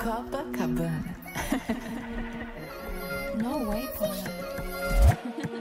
KopaCabana. No way, Paula.